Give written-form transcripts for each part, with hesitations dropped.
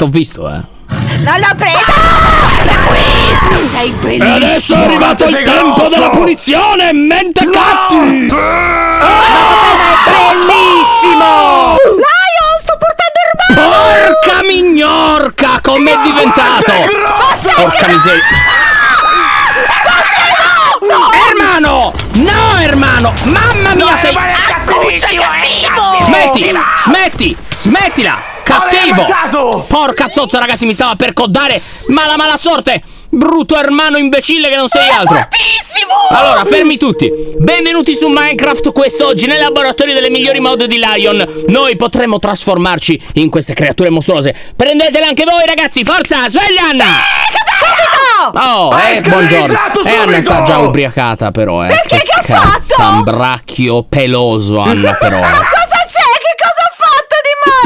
T'ho visto, eh. Non l'ho preso! Sei bellissimo! E adesso è arrivato il tempo della punizione, mentecatti! No! È bellissimo! Lion, sto portando il rubano! Porca mignorca, com'è diventato? Porca miseria! Ermano! No, Ermano! Mamma mia, sei... Smetti! Smetti! Smettila! Cattivo! Porca zozza, ragazzi, mi stava per coddare. Ma la mala sorte, brutto ermano imbecille che non sei altro. Fortissimo! Allora, fermi tutti. Benvenuti su Minecraft. Quest'oggi nel laboratorio delle migliori mod di Lyon noi potremo trasformarci in queste creature mostruose. Prendetele anche voi, ragazzi. Forza, sveglia Anna! Oh, buongiorno. Anna sta già ubriacata, però, eh. Perché che ha fatto? Sambracchio peloso, Anna, però.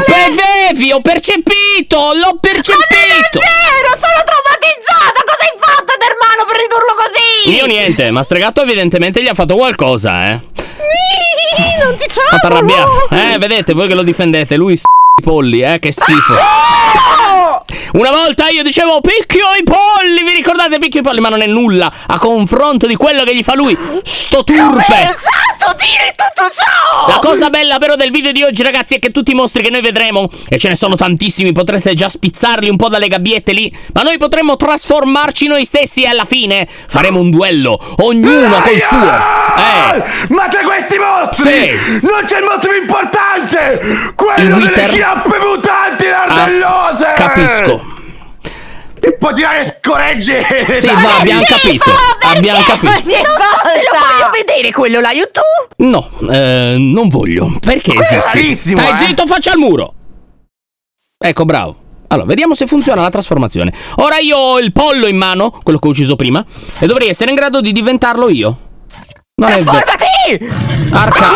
Bevevi, ho percepito, l'ho percepito. Ma non è vero, sono traumatizzata. Cosa hai fatto ad Ermano per ridurlo così? Io niente, ma Stregato evidentemente gli ha fatto qualcosa, eh. Non ti ciao. Fatto arrabbiato. Vedete, voi che lo difendete, lui s*** i polli, che schifo. Una volta io dicevo picchio i polli, vi ricordate picchio i polli? Ma non è nulla a confronto di quello che gli fa lui, sto turpe. Esatto, dire tutto ciò. La cosa bella però del video di oggi, ragazzi, è che tutti i mostri che noi vedremo, e ce ne sono tantissimi, potrete già spizzarli un po' dalle gabbiette lì, ma noi potremmo trasformarci noi stessi e alla fine faremo un duello, ognuno col suo. Ma tra questi mostri non c'è il mostro più importante, quello delle chiappe mutanti ardellose. Capisco. E può tirare scoregge. Sì, ma abbiamo capito. Abbiamo capito. Non so se lo voglio vedere quello là, io tu? No, non voglio. Perché esiste? Dai, zitto, faccia al muro. Ecco, bravo. Allora, vediamo se funziona la trasformazione. Ora io ho il pollo in mano, quello che ho ucciso prima, e dovrei essere in grado di diventarlo io. Non è vero. Arca.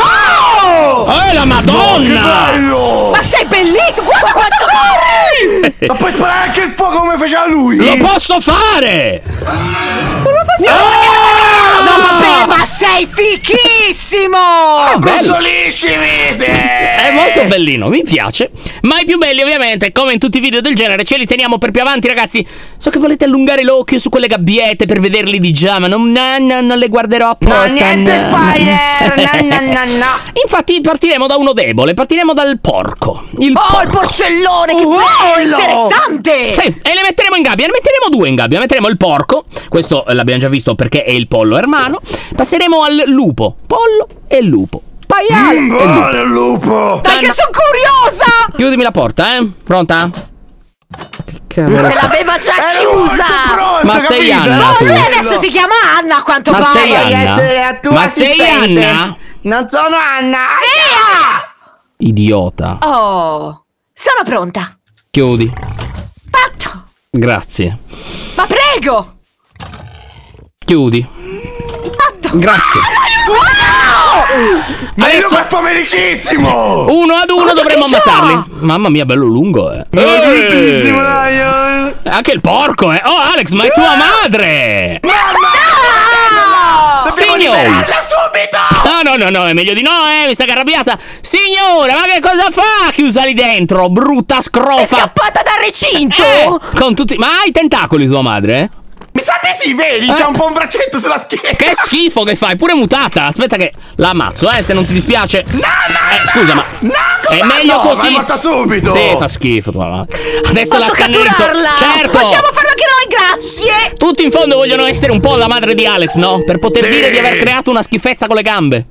La madonna! Ma sei bellissimo! Guarda quanto corri! Ma puoi sparare anche il fuoco come faceva lui! Lo posso fare! No, vabbè, ma sei fichissimo! È molto bellino, mi piace. Ma i più belli, ovviamente, come in tutti i video del genere, ce li teniamo per più avanti, ragazzi. So che volete allungare l'occhio su quelle gabbiette per vederli di già, ma non le guarderò apposta. No, niente spoiler. Infatti partiremo da uno debole, partiremo dal porco. Il porcellone, che bello! Interessante! Sì, e le metteremo in gabbia, ne metteremo due in gabbia. Metteremo il porco, questo l'abbiamo già visto perché è il pollo ermano. Passeremo al lupo, pollo e lupo. Paiale e lupo. Dai, che sono curiosa! Chiudimi la porta, eh? Pronta? L'aveva già chiusa! Pronto, ma sei Anna? No, lui adesso si chiama Anna, a quanto pare. Ma sei Anna? Ma sei Anna? Non sono Anna! Via! Idiota. Oh, sono pronta. Chiudi. Fatto. Grazie. Ma prego. Chiudi. Fatto. Grazie. Wow! Adesso è famelicissimo. Uno ad uno dovremmo ammazzarli. Mamma mia, bello lungo, eh. Anche il porco, eh. Oh, Alex, ma è tua madre. Mamma! Signore! No, è meglio di no, mi sa che è arrabbiata. Signora, ma che cosa fa chiusa lì dentro, brutta scrofa? È scappata dal recinto, con tutti... Ma ha i tentacoli tua madre, eh? Mi sa che sì, vedi, c'ha un po' un braccetto sulla schiena. Che schifo che fai, pure mutata. Aspetta che la ammazzo, se non ti dispiace. No, scusa, ma è meglio così. È morta subito. Sì, fa schifo tua madre. Adesso posso la scannetto. Certo. Possiamo farlo anche noi, grazie. Tutti in fondo vogliono essere un po' la madre di Alex, no? Per poter dire di aver creato una schifezza con le gambe.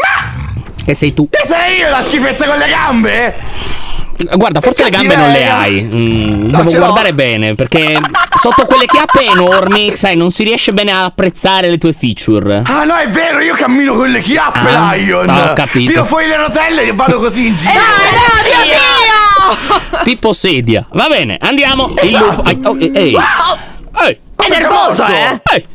Ma che sei tu? Che sei io la schifezza con le gambe? Guarda, forse le gambe non le hai. Devo guardare bene, perché sotto quelle chiappe enormi, sai, non si riesce bene a apprezzare le tue feature. Ah no, è vero, io cammino con le chiappe, Lion. Ho capito. Tiro fuori le rotelle e vado così in giro. Tipo sedia. Va bene, andiamo. Ehi. È nervosa, eh?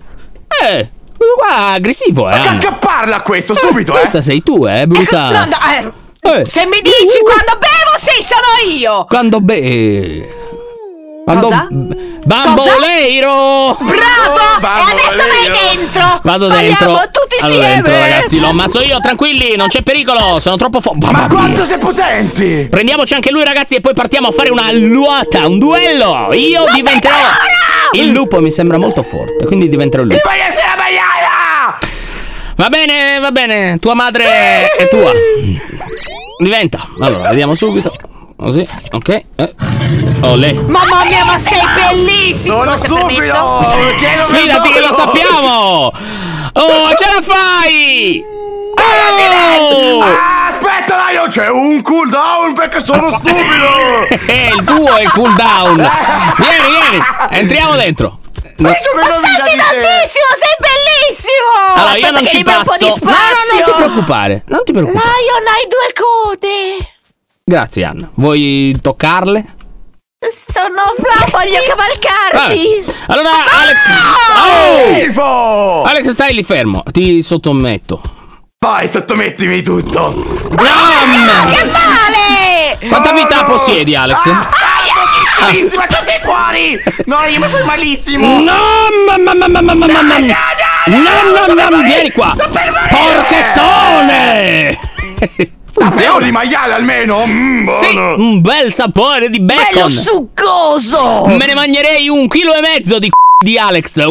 Qua aggressivo, eh. Ma che parla questo, subito, eh? Questa sei tu, brutta. Se mi dici quando bevo, sì, sono io! Quando Cosa? Bamboleiro! Bravo! E adesso vai dentro! Vado dentro! Vogliamo tutti Allora dentro, ragazzi, lo ammazzo io, tranquilli, non c'è pericolo, sono troppo forte. Ma quanto sei potenti! Prendiamoci anche lui, ragazzi, e poi partiamo a fare una luata, un duello. Io non diventerò il lupo, mi sembra molto forte, quindi diventerò il lupo. Io voglio essere la maiala! Va bene, tua madre è tua. Diventa. Allora, vediamo subito. Così, ok. Olè. Mamma mia, ma sei bellissimo! Sono stupido! Fidati che lo sappiamo! Oh, ce la fai! Oh! Aspetta, Lyon, c'è un cooldown perché sono stupido! Il tuo è il cooldown! Vieni, vieni! Entriamo dentro! Ma salti tantissimo, sei bellissimo! Allora, aspetta, io non ci passo! No, non ti preoccupare! Non ti preoccupare! Lyon, hai due code! Grazie, Anna. Vuoi toccarle? Voglio cavalcarti. Allora, Alex. Oh! Alex, stai lì fermo. Ti sottometto. Vai, sottomettimi tutto. Bram! Che male! Quanta vita possiedi, Alex? Ah, ma tu sei fuori! No, io mi fai malissimo! No, mamma! No, vieni qua! Porchettone! Funziona di maiale almeno. Sì, un bel sapore di bacon. Bello succoso. Me ne mangerei 1,5 kg di c***o di Alex.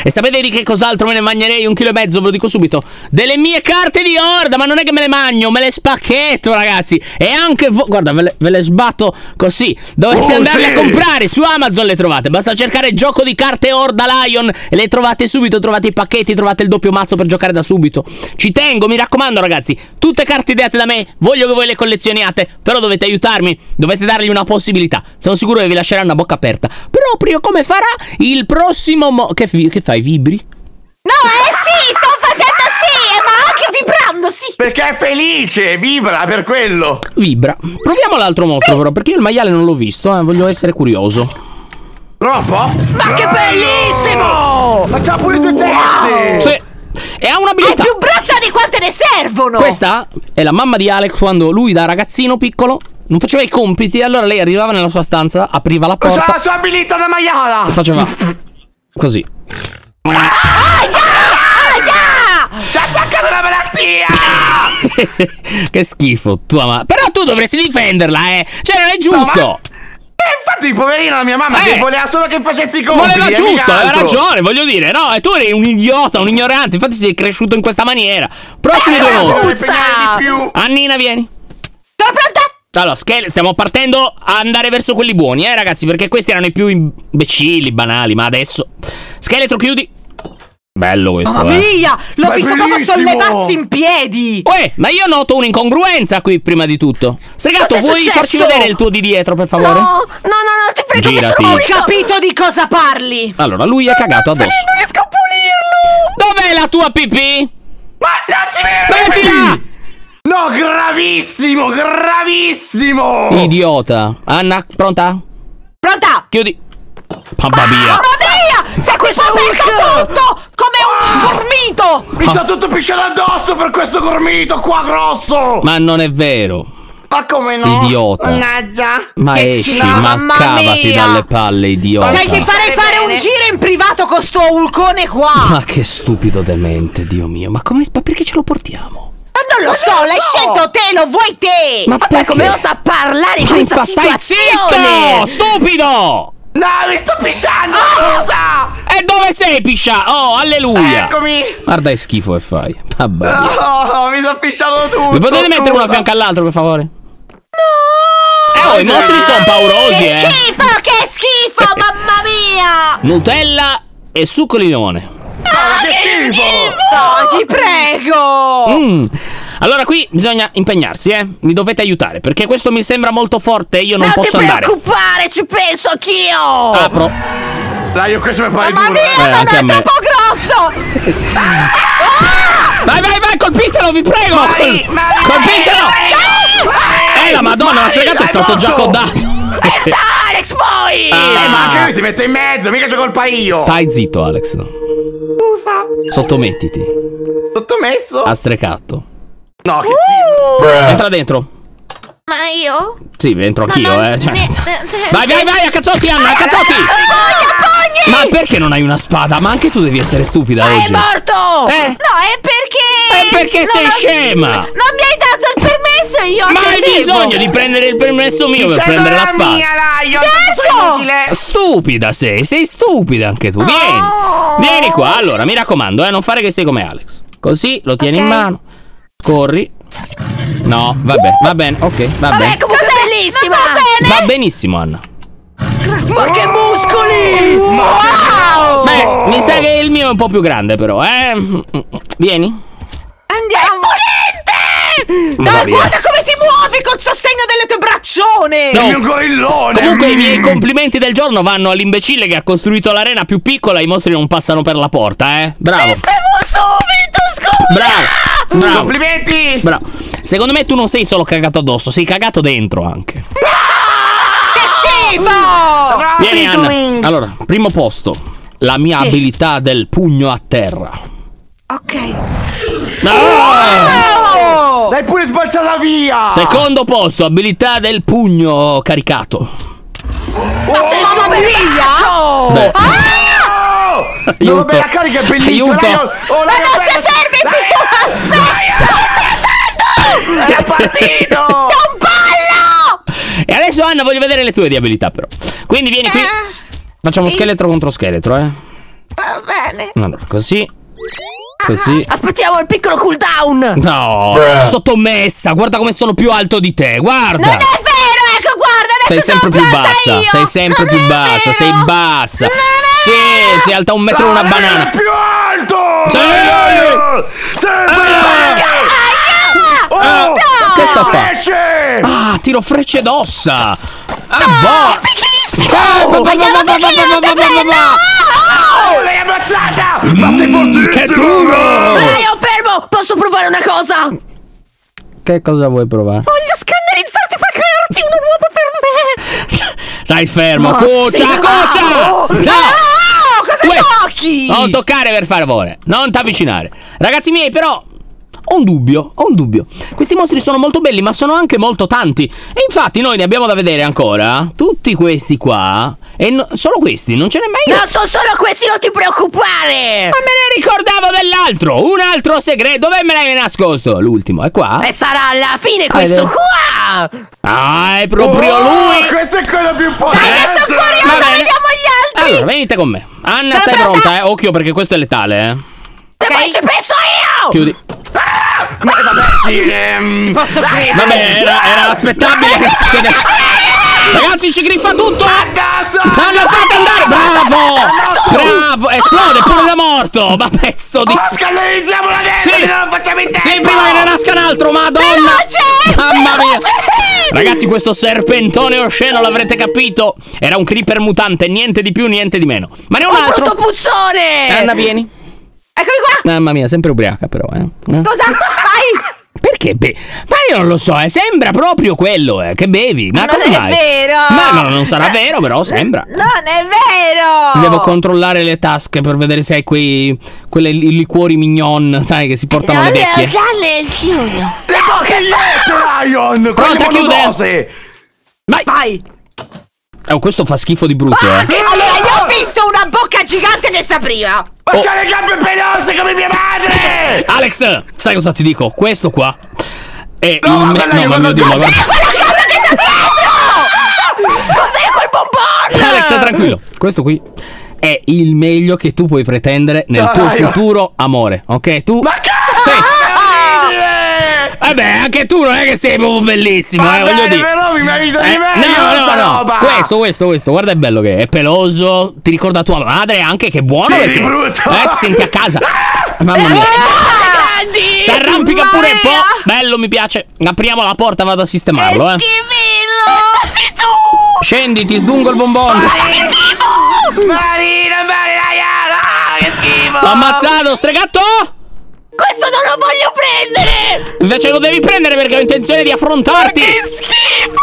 E sapete di che cos'altro me ne mangerei 1,5 kg? Ve lo dico subito. Delle mie carte di Horda. Ma non è che me le mangio, me le spacchetto, ragazzi. E anche voi, guarda, ve le sbatto così. Dovete andarle a comprare. Su Amazon le trovate. Basta cercare gioco di carte Horda Lyon e le trovate subito. Trovate i pacchetti, trovate il doppio mazzo per giocare da subito. Ci tengo, mi raccomando, ragazzi. Tutte carte ideate da me. Voglio che voi le collezioniate. Però dovete aiutarmi. Dovete dargli una possibilità. Sono sicuro che vi lasceranno a bocca aperta. Proprio come farà il prossimo che fai, vibri? No, sì, sto facendo sì, ma anche vibrando, sì. Perché è felice, vibra per quello. Vibra. Proviamo l'altro mostro, però, perché io il maiale non l'ho visto, voglio essere curioso. Troppo? Ma che bellissimo! Ma c'ha pure due teste! Sì. E ha un'abilità. Ha più braccia di quante ne servono! Questa è la mamma di Alex quando lui, da ragazzino piccolo, non faceva i compiti, allora lei arrivava nella sua stanza, apriva la porta. C'ha la sua abilità da maiala! E faceva così. Ci ha attaccato una malattia! Che schifo, tua mamma. Però tu dovresti difenderla, eh! Cioè, non è giusto! No, ma... infatti, poverina, la mia mamma che voleva solo che facessi i compiti. Voleva giusto, aveva ragione, voglio dire. No, e tu eri un idiota, un ignorante. Infatti sei cresciuto in questa maniera. Prossimo mostro. Annina, vieni. Sono pronta! Allora, stiamo partendo a andare verso quelli buoni, ragazzi, perché questi erano i più imbecilli, banali, ma adesso... scheletro, chiudi. Bello questo. Mamma mia, l'ho visto proprio sollevarsi in piedi. Uè, ma io noto un'incongruenza qui, prima di tutto. Stregato, vuoi farci vedere il tuo di dietro, per favore? No, ti prego, non ho capito di cosa parli. Allora, lui è cagato addosso. Non riesco a pulirlo. Dov'è la tua pipì? Ma non si vede. Mettila. No, gravissimo. Idiota. Anna, pronta? Pronta. Chiudi. Mamma mia! Se questo urca tutto come un gormito! Mi sta tutto pisciando addosso per questo gormito qua grosso! Ma non è vero! Ma come no? Idiota! Mannaggia! Ma esci, ma cavati dalle palle, idiota! Cioè, ti farei fare un giro in privato con sto ulcone qua! Ma che stupido demente, Dio mio! Ma perché ce lo portiamo? Ma non lo so, l'hai scelto te, lo vuoi te! Ma perché? Come osa parlare in questa situazione? Stai zitto, stupido! No, mi sto pisciando! Cosa? E dove sei, pisciato? Oh, alleluia! Eccomi! Guarda che schifo che fai. Vabbè. No, mi sono pisciato tutto. Mi potete mettere uno a fianco all'altro, per favore? No! I mostri sono paurosi, che schifo, che schifo, mamma mia! Nutella e succo di limone. Che schifo! No, ti prego! Allora qui bisogna impegnarsi, mi dovete aiutare, perché questo mi sembra molto forte e io non posso andare. Non ti preoccupare, ci penso anch'io. Apro. Dai, io questo mi pare duro. Mamma mia, non è troppo grosso. Vai, colpitelo, vi prego. Colpitelo. La madonna, la stregata è stato già codato. Alex, poi! Ma anche lui si mette in mezzo, mica c'è colpa io. Stai zitto, Alex. Scusa. Sottomettiti. Sottomesso? Ha strecato. No, che... entra dentro. Ma io? Sì, entro anch'io, no, cioè. Vai, vai, vai, a cazzotti, Anna, a cazzotti! Ma perché non hai una spada? Ma anche tu devi essere stupida oggi. Ma è morto! No, è perché... È perché sei scema! Non mi hai dato il permesso, io... Ma hai bisogno di prendere il permesso mio per prendere la spada. Certo! Stupida sei, sei stupida anche tu. Vieni, vieni qua. Allora, mi raccomando, non fare che sei come Alex. Così lo tieni in mano. Corri. No, vabbè, va bene, ok, va bene. Comunque è bellissima. Va benissimo, Anna. Ma che muscoli! Wow! Beh, mi sa che il mio è un po' più grande, però, Vieni. Andiamo. Dai, guarda come ti muovi col sostegno delle tue braccione! No. Il mio gorillone! Comunque i miei complimenti del giorno vanno all'imbecille che ha costruito l'arena più piccola. I mostri non passano per la porta, Bravo! E siamo subito, scusa! Bravo! Bravo. Complimenti! Bravo. Secondo me tu non sei solo cagato addosso, sei cagato dentro anche. No! Che schifo! Vieni, Anna. Allora, primo posto, la mia abilità del pugno a terra. Ok. No! Oh! L'hai pure sbalzata via! Secondo posto, abilità del pugno caricato. Ma senza briglia? Aiuto. No, beh, la carica è bellissima. Aiuto. Ma non ti fermi più. Aspetta, è partito. Non ballo. E adesso, Anna, voglio vedere le tue di abilità, però. Quindi vieni qui. Facciamo scheletro contro scheletro, Va bene. Allora, così. Così. Aspettiamo il piccolo cooldown. No, sottomessa. Guarda come sono più alto di te. Guarda. Non è vero. Ecco, guarda. Sei sempre più bassa. Sei sempre più bassa. Sei bassa. Sì, sei alta un metro e una banana. È più alto! Sì! Che sto facendo? Ah, tiro frecce d'ossa! Ah, boh! L'hai ammazzata! Ma sei fortissimo! Che duro! Io fermo! Posso provare una cosa? Che cosa vuoi provare? Voglio scannerizzarti per crearti una nuova per me! Stai fermo! Cuccia, cuccia! No! Cosa tocchi? Non toccare, per favore. Non ti avvicinare. Ragazzi miei, però ho un dubbio, Questi mostri sono molto belli, ma sono anche molto tanti. E infatti noi ne abbiamo da vedere ancora. Tutti questi qua. E no, solo questi, non ce n'è mai. No, sono solo questi, non ti preoccupare. Ma me ne ricordavo dell'altro. Un altro segreto. Dove me l'hai nascosto? L'ultimo è qua. E sarà alla fine questo qua. Ah, è proprio lui. Questo è quello più potente. Dai, sono curiosa, vediamo gli altri. Allora, venite con me. Anna, stai pronta, Occhio, perché questo è letale, Te poi ci penso io. Chiudi. Ma vabbè, posso credere. Vabbè, era aspettabile che succedesse. Ragazzi, ci griffa tutto! Ci hanno fatto andare! Bravo! Bravo! Esplode pure da morto! Ma pezzo di... Ma scannalizziamo la destra! Sì! Non facciamo in tempo! Sì, prima che ne nasca un altro, madonna! Mamma mia! Ragazzi, questo serpentone osceno, l'avrete capito! Era un creeper mutante, niente di più, niente di meno. Ma ne ho un altro! Brutto puzzone! Anna, vieni! Eccomi qua! Mamma mia, sempre ubriaca però, Cosa? Vai! Perché bevi? Ma io non lo so, sembra proprio quello che bevi. Ma non è vero! Ma no, non sarà vero, però sembra. Non è vero! Devo controllare le tasche per vedere se hai quelle liquori mignon, sai, che si portano le vecchie. Non le chiudo! Le bocche Lyon! Pronta, chiude! Vai! Vai! Questo fa schifo di brutto, io ho visto una bocca gigante che si apriva. Ma c'ha le gambe pelose come mia madre. Alex, sai cosa ti dico? Questo qua è ma mio Dio, ma cos'è quella cosa che c'è dietro? Cos'è quel bonbon? Alex, tranquillo. Questo qui è il meglio che tu puoi pretendere nel tuo futuro amore. Ok, tu. Ma cazzo! Vabbè, anche tu non è che sei proprio bellissimo, voglio dire. Però mi merito di me. No, no. Questo, guarda, è bello che è peloso. Ti ricorda tua madre anche, che buono perché ti senti a casa. Mamma mia. Si arrampica pure un po'. Bello, mi piace. Apriamo la porta, vado a sistemarlo, Scendi, ti sdungo il bonbon. Che schifo! L'ho ammazzato, stregato! Questo non lo voglio prendere! Invece lo devi prendere perché ho intenzione di affrontarti! Ma che schifo!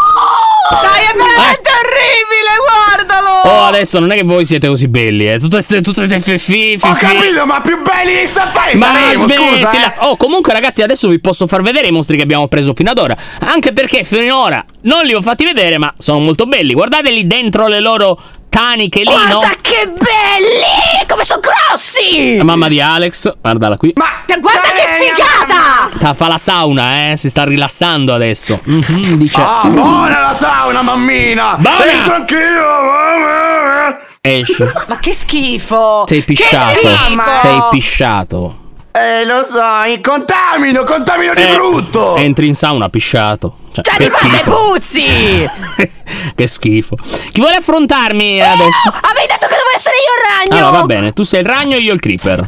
Dai, è veramente orribile, guardalo! adesso non è che voi siete così belli, eh. Tutte FF. Ho capito, ma più belli di staffare. Ma faremo, smettila, scusa, eh. Oh, comunque ragazzi, adesso vi posso far vedere i mostri che abbiamo preso fino ad ora, anche perché finora non li ho fatti vedere, ma sono molto belli. Guardateli dentro le loro taniche lì, no? Guarda che belli! Come sono grossi! La mamma di Alex, guardala qui. Ma guarda che figata! Fa la sauna, eh? Si sta rilassando adesso. Dice. Ah, buona la sauna, mammina! Entro anch'io! Esci. Ma che schifo! Sei pisciato. Sei pisciato. Lo so, contamino di brutto. Entri in sauna pisciato. Cioè di fate puzzi. Che schifo. Chi vuole affrontarmi adesso? Avevi detto che dovevo essere io il ragno. Allora va bene, tu sei il ragno e io il creeper.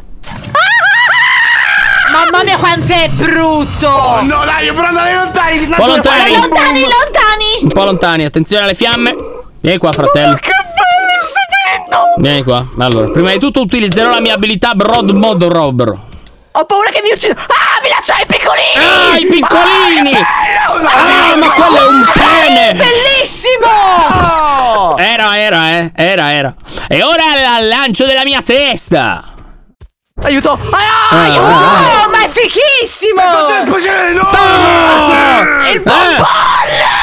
Mamma mia quanto è brutto. Oh no dai, io però andare lontani. Lontani. Un po' lontani, attenzione alle fiamme. Vieni qua fratello. Vieni qua. Allora, prima di tutto utilizzerò la mia abilità Broad Mod Robber. Ho paura che mi uccido. Ah, vi lascio ai piccolini. Ah, i piccolini. Ah, ma quello è un pene. Bellissimo. Era. E ora al lancio della mia testa. Aiuto. Aiuto. Ma è fichissimo. Il bombone.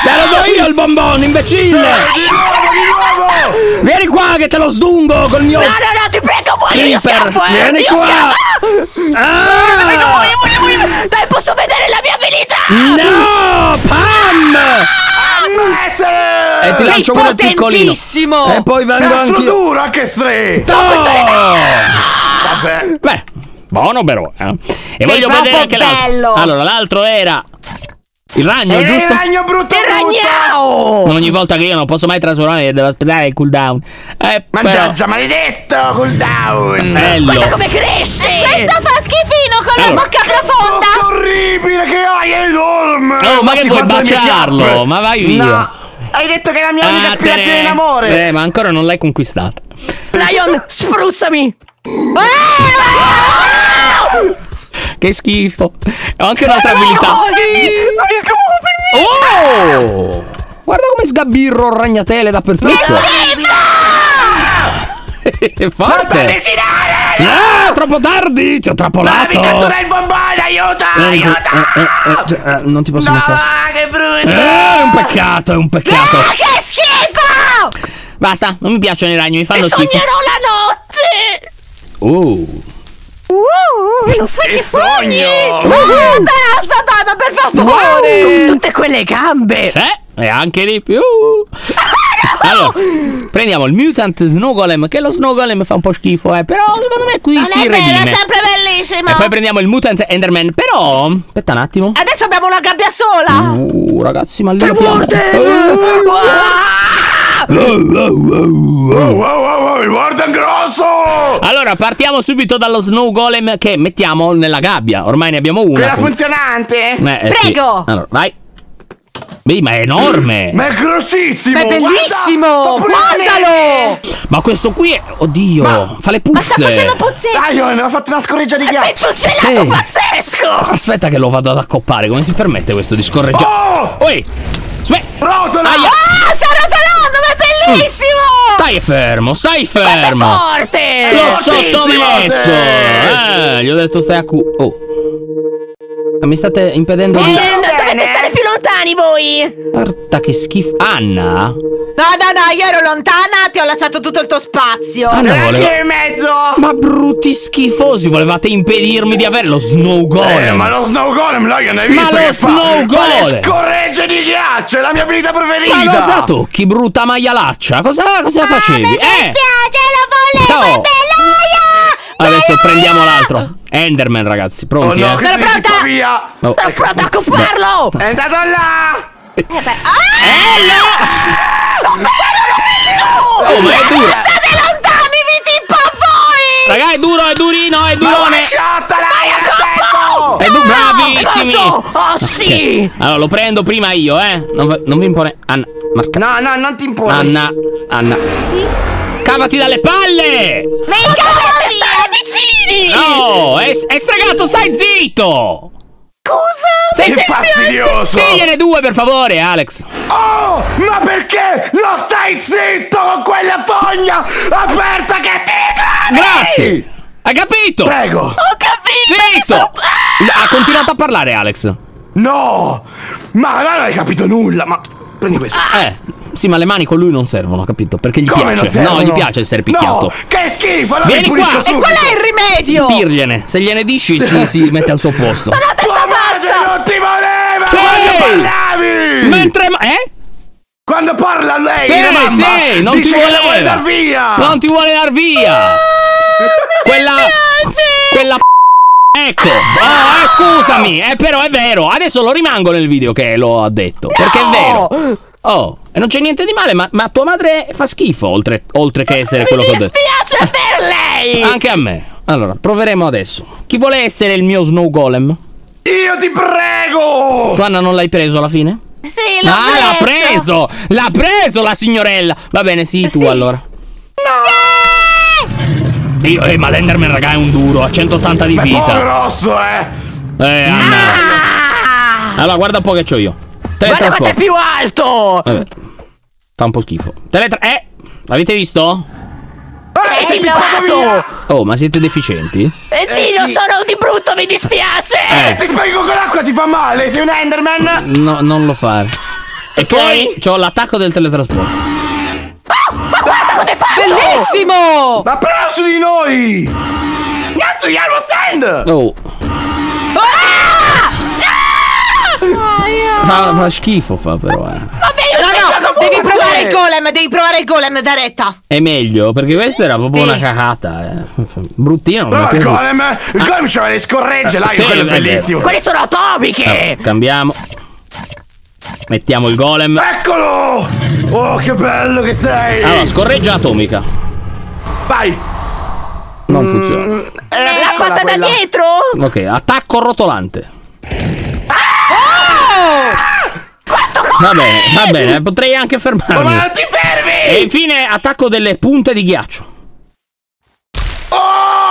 Te lo do io il bombone, imbecille. Vieni qua che te lo sdungo col mio. No, ti prego, voglio io scappo. Vieni qua. Dai, posso vedere la mia abilità? No, Pam! Ammazzalo! E ti lancio uno piccolino. E poi vengo anche io. Duro anche stretto. Vabbè. Beh, buono però. E voglio vedere anche l'altro. Allora, l'altro era il ragno, giusto? Il ragno brutto. Il ogni volta che io non posso mai trasformare devo aspettare il cooldown. Mannaggia, maledetto cooldown. Bello. Guarda come cresce. Questo fa schifino con la bocca profonda. Che orribile che hai, è enorme. Oh, ma che puoi baciarlo? Ma vai via. No. Hai detto che è la mia unica aspirazione in amore. Ma ancora non l'hai conquistata. Lyon, spruzzami. Che schifo. Ho anche un'altra abilità. Oh! Guarda come sgabbirro ragnatele dappertutto. È forte. No, troppo tardi, ti ho trappolato. Ma mi cattura il bombone, aiuto, aiuto. Non ti posso ammazzare. No, che brutto. È un peccato, è un peccato. Ma che schifo! Basta, non mi piacciono i ragni, mi fanno schifo. Sognerò la notte. Oh. Non so che sogno! Basta, dai, ma per favore! Con tutte quelle gambe! Sì, e anche di più! Allora, prendiamo il Mutant Snow Golem, che lo Snow Golem fa un po' schifo, però secondo me qui si redime. Era sempre bellissimo! E poi prendiamo il Mutant Enderman, però... Aspetta un attimo. Adesso abbiamo una gabbia sola! Ragazzi, ma allora... Il Warden grosso! Allora partiamo subito dallo Snow Golem che mettiamo nella gabbia. Ormai ne abbiamo una. Quella funzionante? Prego! Sì. Allora, vai. Vedi, ma è enorme! Ma è grossissimo! Ma è bellissimo! Guardalo! Ma questo qui è... Oddio! Fa le puzze! Ma sta facendo puzze! Dai, ne ho fatto una scorreggia di ghiaccio! È un pazzesco! Aspetta che lo vado ad accoppare. Come si permette questo di scorreggiare? Oh! Ehi! Rotola! Sta rotolando, ma è bellissimo! Stai fermo, stai fermo! È forte! L'ho sottomesso! Gli ho detto stai a cu... Oh! Mi state impedendo di... Dovete stare più lontani voi! Guarda che schifo... Anna? No, io ero lontana, ti ho lasciato tutto il tuo spazio! Anna voleva... in mezzo! Ma brutti schifosi, volevate impedirmi di avere lo Snow Golem! Ma lo Snow Golem, là, io ne hai visto che fa! Ma lo Snow Golem! Ma scorregge di ghiaccio, è la mia abilità preferita! Ma cosa tocchi, brutta maialaccia? Cosa facevi? Mi dispiace, lo volevo bella! Adesso prendiamo l'altro Enderman, ragazzi, pronti? Oh no, sono pronta! Via. Sono pronta a copparlo! È andato là! Oh, ma è dura! State lontani, vi tipo a voi! Raga, è duro, è durino, è durone! È bravissimi! Oh sì! Allora lo prendo prima io, eh! Non vi impone Anna. No, non ti impone Anna. Cavati dalle palle! Ma i cavati! Stare vicini! No! È stregato, stai zitto! Sei che fastidioso! Digliene due per favore, Alex! Oh! Ma perché non stai zitto con quella fogna aperta che ti ritrovi? Grazie! Hai capito? Prego! Ho capito! Zitto! Ha continuato a parlare, Alex. No! Ma non hai capito nulla, ma... Prendi questo. Sì, ma le mani con lui non servono, capito? Perché gli piace. No, gli piace essere picchiato. No, che schifo! Vieni qua! Subito. E qual è il rimedio? Dirgliene. Se gliene dici, si mette al suo posto. Ma la testa bassa! Non ti voleva! Sì. Quando parlavi! Mentre... Quando parla lei, sì, non ti vuole dar via! Non ti vuole dar via! Quella... Ecco, scusami, però è vero. Adesso lo rimango nel video che lo ha detto, perché è vero. Oh, e non c'è niente di male, ma tua madre fa schifo, oltre che essere quello che ho detto. Mi dispiace per lei! Anche a me. Allora, proveremo adesso. Chi vuole essere il mio Snow Golem? Io ti prego! Tu, Anna, non l'hai preso alla fine? Sì, l'ho preso. Ah, l'ha preso la signorella. Va bene, sì, tu allora. No! Dio, ma l'Enderman, raga, è un duro, ha 180 di vita. Ma è rosso, Anna. Allora, guarda un po' che c'ho io. Guarda quanto è più alto! Fa un po' schifo. L'avete visto? Sei pivato! Oh, ma siete deficienti? Sì, lo sono di brutto, mi dispiace! Ti spengo con l'acqua, ti fa male, sei un Enderman! No, non lo fare. E poi c'ho l'attacco del teletrasporto. Ma guarda cosa hai fatto! Bellissimo! Ma però su di noi! Cazzo, gli hanno stand! Fa schifo, però. Vabbè, io devi provare il golem, da retta. È meglio, perché questo era proprio una cagata. Bruttino. Però il golem c'aveva le scorregge là, quello è bellissimo. Quelle sono atomiche. Cambiamo. Mettiamo il golem. Eccolo! Oh, che bello che sei! Allora, scorreggia atomica. Vai! Non funziona. L'ha fatta da dietro? Ok, attacco rotolante. Va bene, potrei anche fermarmi. Ma non ti fermi! E infine attacco delle punte di ghiaccio.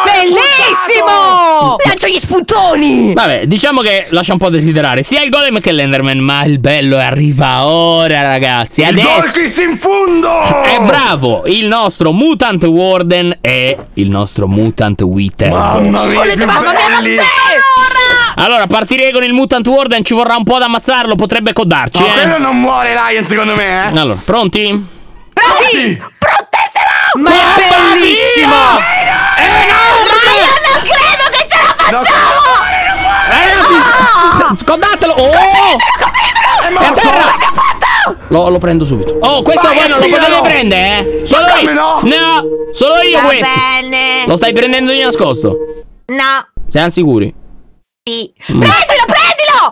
Bellissimo! Lancio gli spuntoni! Vabbè, diciamo che lascia un po' desiderare sia il golem che l'Enderman, ma il bello arriva ora, ragazzi. Adesso il in fondo! È bravo! Il nostro Mutant Warden e il nostro Mutant Wither. Mamma mia! Allora, partirei con il Mutant Warden, ci vorrà un po' ad ammazzarlo, potrebbe codarci. Ma quello non muore, Lyon, secondo me, Allora, pronti? Pronti! Prontissimo! Ma è bellissimo! Lyon, non credo che ce la facciamo! Ragazzi, scodatelo! Copritelo! È a terra! Lo prendo subito. Oh, questo voi non lo potete prendere, Solo io! No! Solo io questo! Va bene! Lo stai prendendo di nascosto? No! Siamo sicuri? Sì. Prendilo!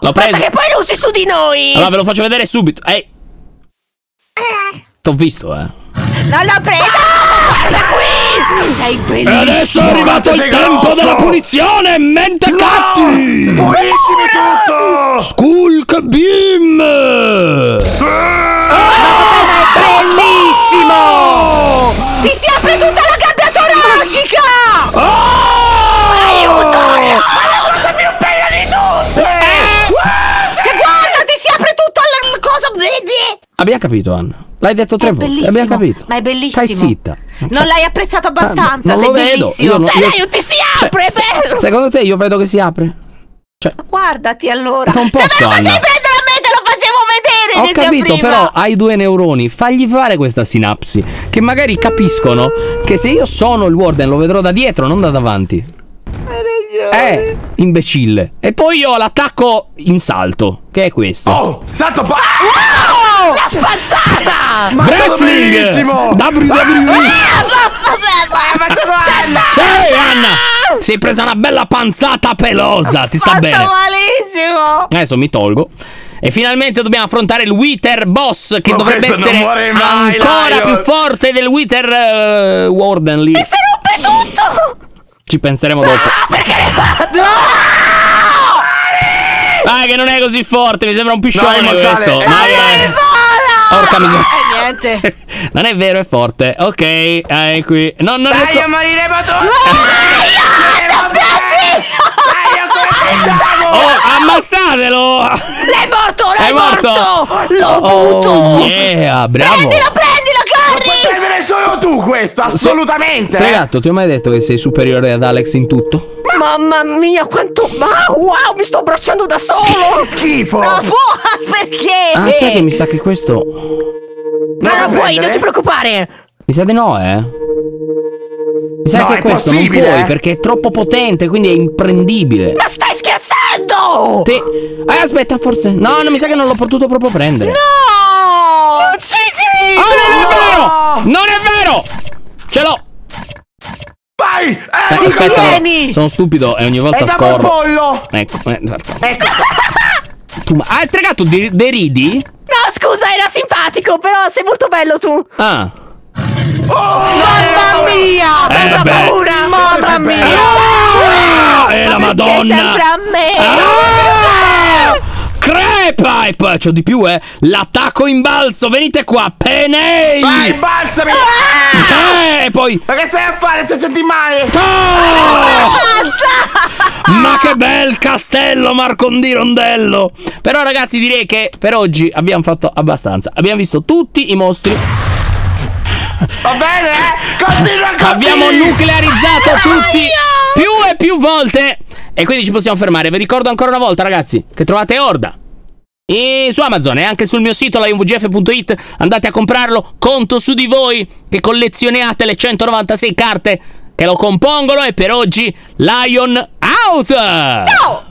L'ho preso. Basta che poi lo usi su di noi. Allora ve lo faccio vedere subito. T'ho visto, Non lo prendo. Guarda qui. Sei bellissimo. E adesso è arrivato il tempo della punizione. Mentecatti. Puniscimi tutto. Skulk Beam. Ma è bellissimo. Ti si apre tutta la gabbia toracica. Aiuto. Abbiamo capito, Anna. L'hai detto tre volte. Abbiamo capito. Ma è bellissimo. Stai zitta. Non l'hai apprezzato abbastanza. Sei bellissimo. Dai, ti si apre, è bello. Secondo te io vedo che si apre? Guardati allora. Non posso, Anna. Se me lo facevi prendere a me te lo facevo vedere. Ho capito, però hai due neuroni. Fagli fare questa sinapsi. Che magari capiscono che se io sono il Warden lo vedrò da dietro, non da davanti. Hai ragione. Imbecille. E poi io ho l'attacco in salto. Che è questo. Oh, salto pa... La spazzata! Wrestling! WWE! Sei, Anna! Sei presa una bella panzata pelosa! Ti sta bene! Malissimo! Adesso mi tolgo. E finalmente dobbiamo affrontare il Wither Boss, che dovrebbe essere ancora più forte del Wither Warden lì. E si rompe tutto! Ci penseremo dopo. Perché? Che non è così forte, mi sembra un piscione questo. Porca miseria. Niente. Non è vero, è forte. Ok, qui. Non riesco. Dai, io moriremo tutti. Oh, ammazzatelo! L'hai morto, l'hai morto! L'ho avuto! Oh, yeah, bravo! Prendilo, prendilo, corri! Lo puoi prendere solo tu questo, assolutamente! Sei gatto, ti ho mai detto che sei superiore ad Alex in tutto? Mamma mia, quanto... wow, mi sto abbracciando da solo! Schifo! Ma perché? Ah, sai che mi sa che questo... Ma non puoi, non ti preoccupare! Mi sa di no, mi sa che questo non puoi, perché è troppo potente, quindi è imprendibile. Ma stai scherzando? Sì. Aspetta, forse... No, mi sa che non l'ho potuto proprio prendere. No! Non ci credo! Oh, non è vero! Non è vero! Ce l'ho! Vai! Aspetta, no, sono stupido e ogni volta scorro. Ecco, ecco. Tu, hai stregato deridi? No, scusa, era simpatico, però sei molto bello tu. Ah. Oh, mamma mia! Quanta paura! Mamma mia! E la madonna! Sembra a me! Crepipe! C'ho di più, L'attacco in balzo! Venite qua! Penei! Vai, balzami! E poi... Ma che stai a fare? Se senti male! Ma che bel castello, Marcondì Rondello! Però ragazzi, direi che per oggi abbiamo fatto abbastanza. Abbiamo visto tutti i mostri. Va bene, continua così. Abbiamo nuclearizzato tutti più e più volte, e quindi ci possiamo fermare. Vi ricordo ancora una volta, ragazzi, che trovate Horda su Amazon e anche sul mio sito lyonwgf.it. Andate a comprarlo, conto su di voi che collezioniate le 196 carte che lo compongono. E per oggi Lion out. Ciao.